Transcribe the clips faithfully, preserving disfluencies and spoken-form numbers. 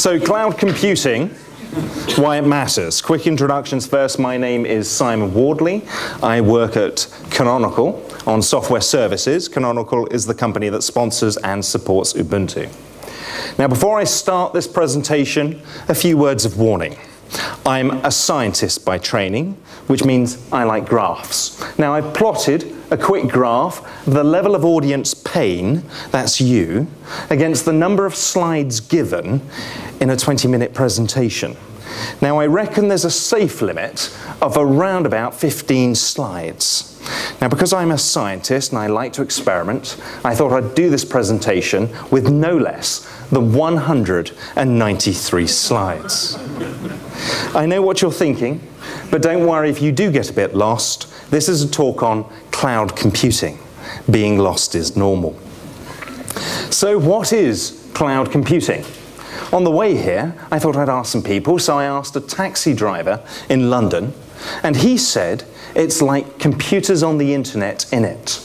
So cloud computing, why it matters. Quick introductions first. My name is Simon Wardley. I work at Canonical on software services. Canonical is the company that sponsors and supports Ubuntu. Now, before I start this presentation, a few words of warning. I'm a scientist by training, which means I like graphs. Now, I've plotted a quick graph, the level of audience pain, that's you, against the number of slides given in a twenty minute presentation. Now, I reckon there's a safe limit of around about fifteen slides. Now, because I'm a scientist and I like to experiment, I thought I'd do this presentation with no less than one hundred ninety-three slides. I know what you're thinking, but don't worry if you do get a bit lost. This is a talk on cloud computing. Being lost is normal. So what is cloud computing? On the way here, I thought I'd ask some people, so I asked a taxi driver in London, and he said it's like computers on the internet in it.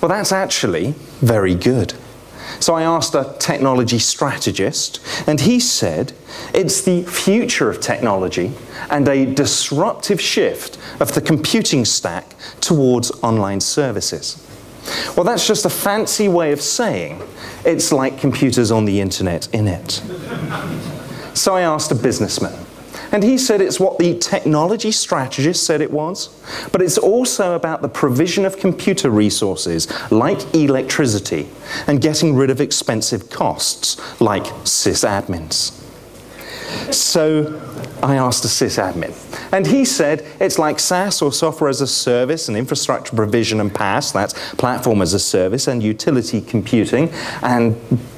Well, that's actually very good. So I asked a technology strategist, and he said it's the future of technology and a disruptive shift of the computing stack towards online services. Well, that's just a fancy way of saying it's like computers on the internet in it. So I asked a businessman, and he said it's what the technology strategist said it was, but it's also about the provision of computer resources like electricity and getting rid of expensive costs like sysadmins. So I asked a sysadmin, and he said it's like SaaS, or software as a service, and infrastructure provision, and PaaS, that's platform as a service, and utility computing, and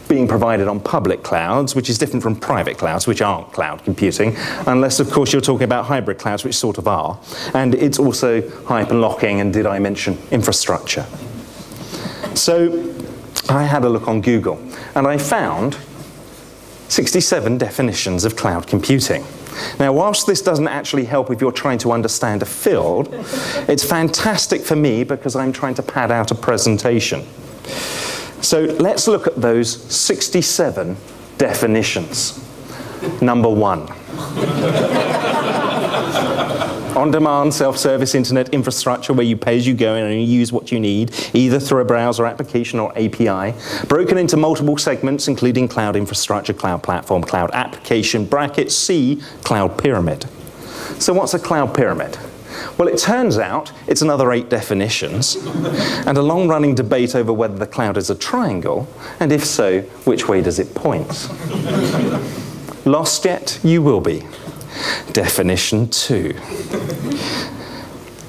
being provided on public clouds, which is different from private clouds, which aren't cloud computing, unless, of course, you're talking about hybrid clouds, which sort of are. And it's also hyperlocking, and did I mention infrastructure? So I had a look on Google, and I found sixty-seven definitions of cloud computing. Now, whilst this doesn't actually help if you're trying to understand a field, it's fantastic for me because I'm trying to pad out a presentation. So let's look at those sixty-seven definitions. Number one. On-demand, self-service, internet infrastructure where you pay as you go and only use what you need, either through a browser, application, or A P I, broken into multiple segments, including cloud infrastructure, cloud platform, cloud application, bracket C, cloud pyramid. So what's a cloud pyramid? Well, it turns out it's another eight definitions and a long-running debate over whether the cloud is a triangle, and if so, which way does it point? Lost yet? You will be. Definition two.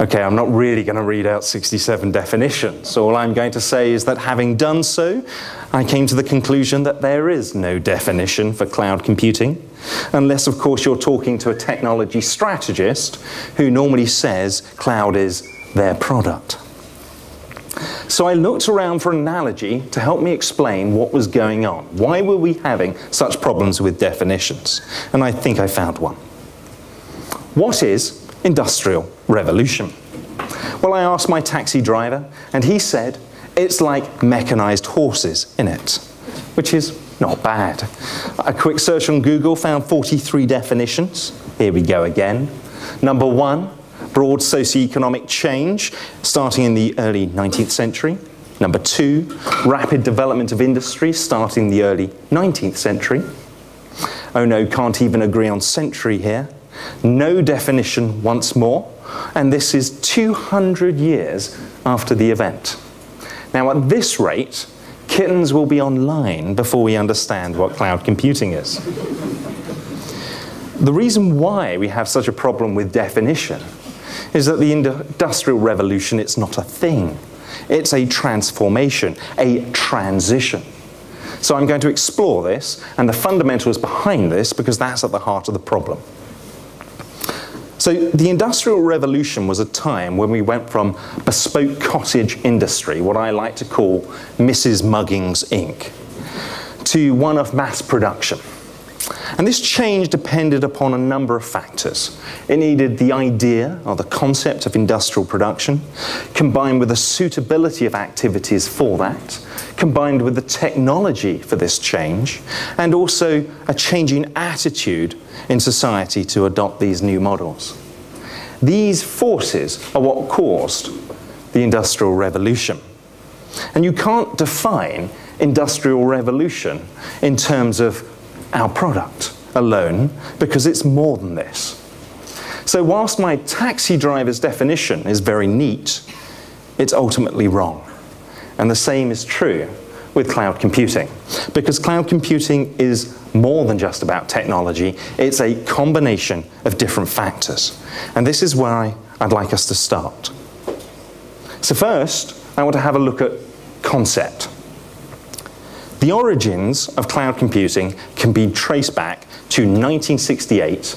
Okay, I'm not really going to read out sixty-seven definitions. All I'm going to say is that having done so, I came to the conclusion that there is no definition for cloud computing, unless, of course, you're talking to a technology strategist who normally says cloud is their product. So I looked around for an analogy to help me explain what was going on. Why were we having such problems with definitions? And I think I found one. What is Industrial Revolution? Well, I asked my taxi driver, and he said it's like mechanized horses in it, which is not bad. A quick search on Google found forty-three definitions. Here we go again. Number one, broad socioeconomic change starting in the early nineteenth century. Number two, rapid development of industry starting in the early nineteenth century. Oh no, can't even agree on century here. No definition once more, and this is two hundred years after the event. Now, at this rate, kittens will be online before we understand what cloud computing is. The reason why we have such a problem with definition is that the Industrial Revolution, it's not a thing. It's a transformation, a transition. So I'm going to explore this and the fundamentals behind this, because that's at the heart of the problem. So the Industrial Revolution was a time when we went from bespoke cottage industry, what I like to call Missus Muggings, Incorporated, to one of mass production. And this change depended upon a number of factors. It needed the idea or the concept of industrial production, combined with the suitability of activities for that, combined with the technology for this change, and also a changing attitude in society to adopt these new models. These forces are what caused the Industrial Revolution. And you can't define Industrial Revolution in terms of our product alone, because it's more than this. So whilst my taxi driver's definition is very neat, it's ultimately wrong. And the same is true with cloud computing, because cloud computing is more than just about technology. It's a combination of different factors. And this is where I'd like us to start. So first, I want to have a look at concept. The origins of cloud computing can be traced back to nineteen sixty-eight,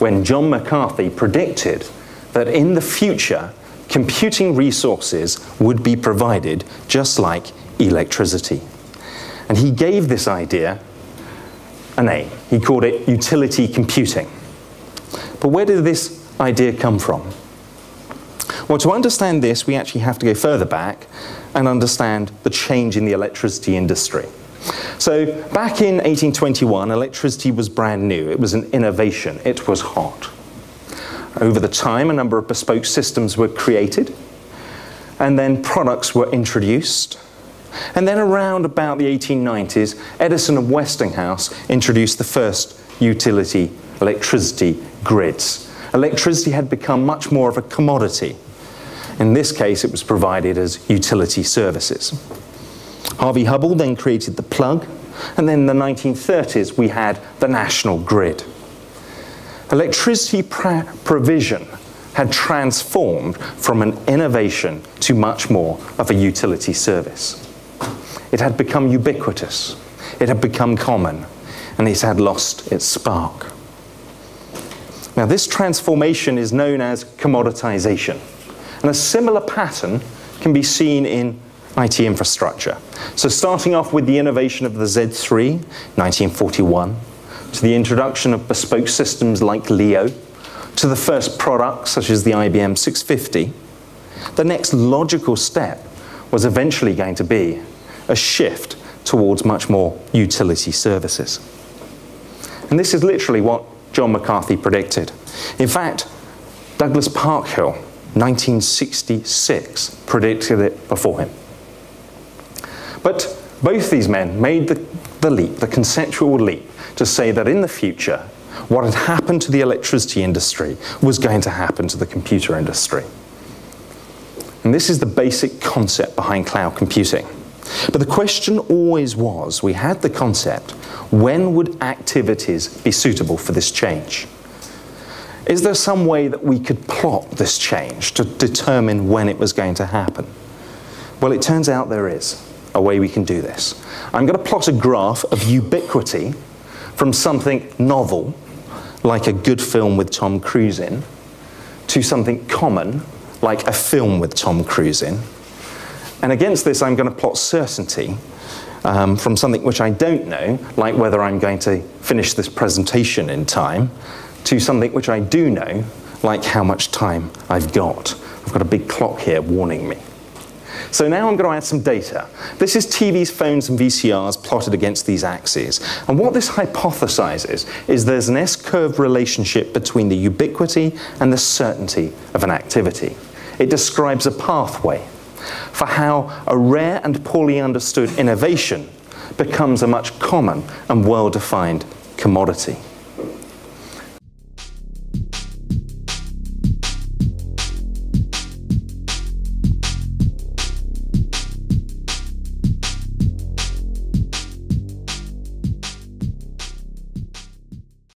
when John McCarthy predicted that in the future, computing resources would be provided just like electricity. And he gave this idea a name. He called it utility computing. But where did this idea come from? Well, to understand this, we actually have to go further back and understand the change in the electricity industry. So back in eighteen twenty-one, electricity was brand new. It was an innovation. It was hot. Over the time, a number of bespoke systems were created, and then products were introduced. And then around about the eighteen nineties, Edison and Westinghouse introduced the first utility electricity grids. Electricity had become much more of a commodity. In this case, it was provided as utility services. Harvey Hubbell then created the plug, and then in the nineteen thirties, we had the national grid. Electricity provision had transformed from an innovation to much more of a utility service. It had become ubiquitous, it had become common, and it had lost its spark. Now, this transformation is known as commoditization. And a similar pattern can be seen in I T infrastructure. So starting off with the innovation of the Z three, nineteen forty-one, to the introduction of bespoke systems like LEO, to the first products such as the I B M six fifty, the next logical step was eventually going to be a shift towards much more utility services. And this is literally what John McCarthy predicted. In fact, Douglas Parkhill, nineteen sixty-six, predicted it before him. But both these men made the, the leap, the conceptual leap, to say that in the future, what had happened to the electricity industry was going to happen to the computer industry. And this is the basic concept behind cloud computing. But the question always was, we had the concept, when would activities be suitable for this change? Is there some way that we could plot this change to determine when it was going to happen? Well, it turns out there is a way we can do this. I'm going to plot a graph of ubiquity from something novel, like a good film with Tom Cruise in, to something common, like a film with Tom Cruise in. And against this, I'm going to plot certainty um, from something which I don't know, like whether I'm going to finish this presentation in time, to something which I do know, like how much time I've got. I've got a big clock here warning me. So now I'm going to add some data. This is T Vs, phones, and V C Rs plotted against these axes. And what this hypothesizes is there's an S-curve relationship between the ubiquity and the certainty of an activity. It describes a pathway for how a rare and poorly understood innovation becomes a much common and well-defined commodity.